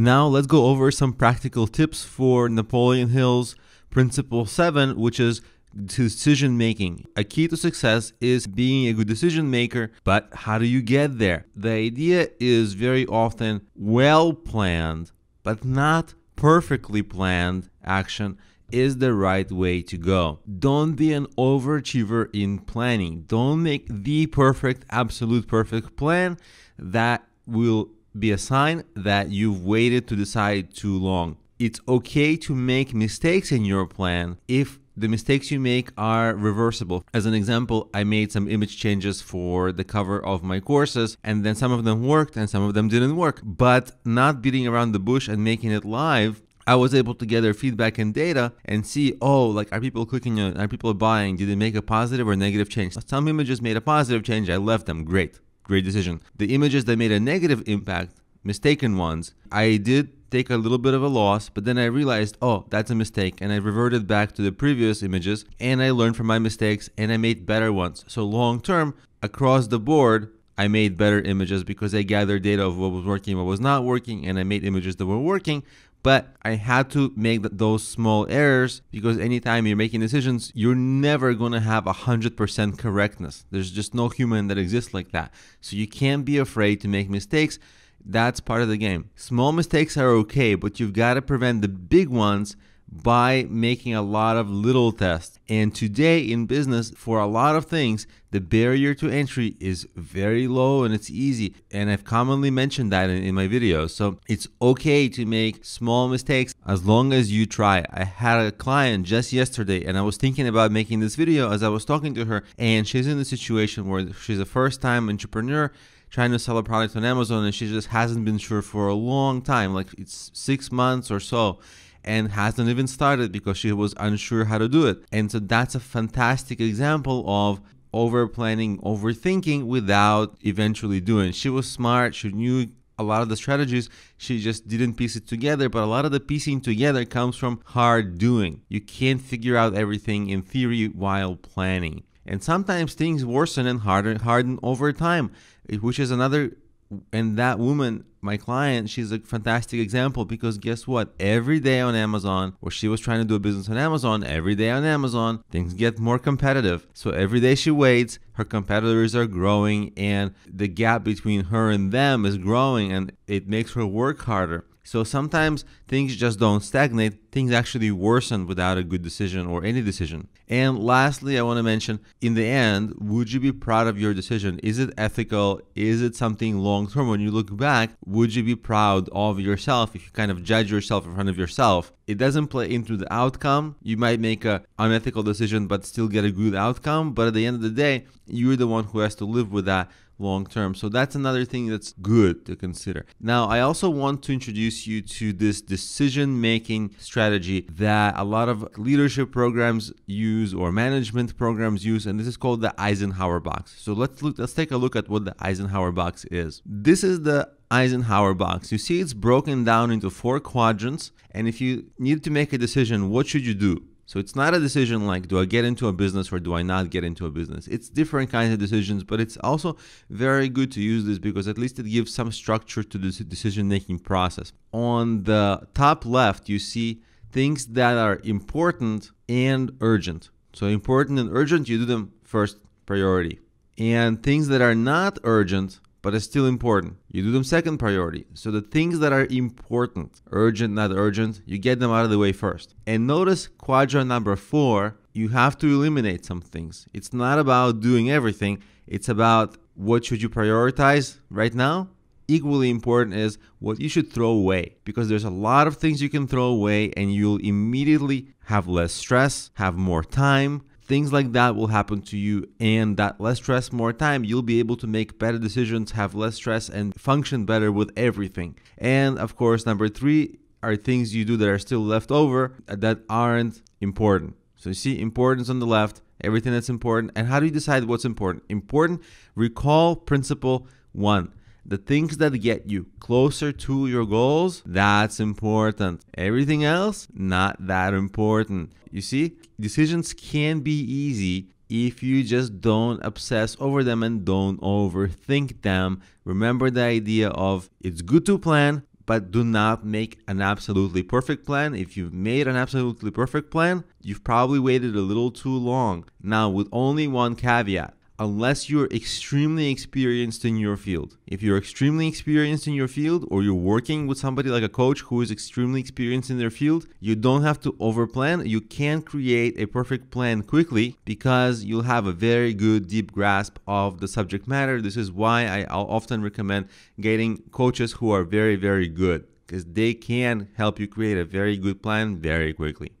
Now let's go over some practical tips for Napoleon Hill's Principle 7, which is decision making. A key to success is being a good decision maker, but how do you get there? The idea is very often well planned, but not perfectly planned action is the right way to go. Don't be an overachiever in planning. Don't make the perfect, absolute perfect plan. That will be a sign that you've waited to decide too long. It's okay to make mistakes in your plan if the mistakes you make are reversible. As an example, I made some image changes for the cover of my courses, and then some of them worked and some of them didn't work. But not beating around the bush and making it live, I was able to gather feedback and data and see, oh, like, are people clicking on it? Are people buying? Did they make a positive or negative change? Some images made a positive change. I left them. Great. Great decision. The images that made a negative impact, mistaken ones, I did take a little bit of a loss, but then I realized, oh, that's a mistake, and I reverted back to the previous images, and I learned from my mistakes, and I made better ones. So long term, across the board, I made better images because I gathered data of what was working, what was not working, and I made images that were working. But I had to make those small errors, because anytime you're making decisions, you're never going to have 100% correctness. There's just no human that exists like that. So you can't be afraid to make mistakes. That's part of the game. Small mistakes are okay, but you've got to prevent the big ones by making a lot of little tests. And today in business, for a lot of things, the barrier to entry is very low and it's easy. And I've commonly mentioned that in my videos. So it's okay to make small mistakes as long as you try. I had a client just yesterday, and I was thinking about making this video as I was talking to her, and she's in a situation where she's a first-time entrepreneur trying to sell a product on Amazon, and she just hasn't been sure for a long time, like it's 6 months or so, and hasn't even started because she was unsure how to do it. And so that's a fantastic example of over planning, overthinking without eventually doing. She was smart, she knew a lot of the strategies, she just didn't piece it together, but a lot of the piecing together comes from hard doing. You can't figure out everything in theory while planning. And sometimes things worsen and harden over time, which is another. And that woman, my client, she's a fantastic example, because guess what? Every day on Amazon, or she was trying to do a business on Amazon, every day on Amazon, things get more competitive. So every day she waits, her competitors are growing, and the gap between her and them is growing, and it makes her work harder. So sometimes things just don't stagnate, things actually worsen without a good decision or any decision. And lastly, I want to mention, in the end, would you be proud of your decision? Is it ethical? Is it something long-term? When you look back, would you be proud of yourself if you kind of judge yourself in front of yourself? It doesn't play into the outcome. You might make an unethical decision but still get a good outcome, but at the end of the day, you're the one who has to live with that long term. So that's another thing that's good to consider. Now, I also want to introduce you to this decision-making strategy that a lot of leadership programs use or management programs use, and this is called the Eisenhower box. So let's take a look at what the Eisenhower box is. This is the Eisenhower box. You see it's broken down into 4 quadrants, and if you need to make a decision, what should you do? So it's not a decision like, do I get into a business or do I not get into a business? It's different kinds of decisions, but it's also very good to use this because at least it gives some structure to the decision-making process. On the top left, you see things that are important and urgent. So important and urgent, you do them first priority. And things that are not urgent, but are still important, you do them second priority. So the things that are important, urgent, not urgent, you get them out of the way first. And notice quadrant number 4, you have to eliminate some things. It's not about doing everything. It's about what should you prioritize right now. Equally important is what you should throw away, because there's a lot of things you can throw away and you'll immediately have less stress, have more time. Things like that will happen to you, and that less stress, more time, you'll be able to make better decisions, have less stress, and function better with everything. And of course, number 3 are things you do that are still left over that aren't important. So you see importance on the left, everything that's important. And how do you decide what's important? Important, recall principle 1. The things that get you closer to your goals, that's important. Everything else, not that important. You see, decisions can be easy if you just don't obsess over them and don't overthink them. Remember the idea of it's good to plan, but do not make an absolutely perfect plan. If you've made an absolutely perfect plan, you've probably waited a little too long. Now, with only one caveat, unless you're extremely experienced in your field. If you're extremely experienced in your field, or you're working with somebody like a coach who is extremely experienced in their field, you don't have to overplan. You can't create a perfect plan quickly because you'll have a very good deep grasp of the subject matter. This is why I often recommend getting coaches who are very, very good, because they can help you create a very good plan very quickly.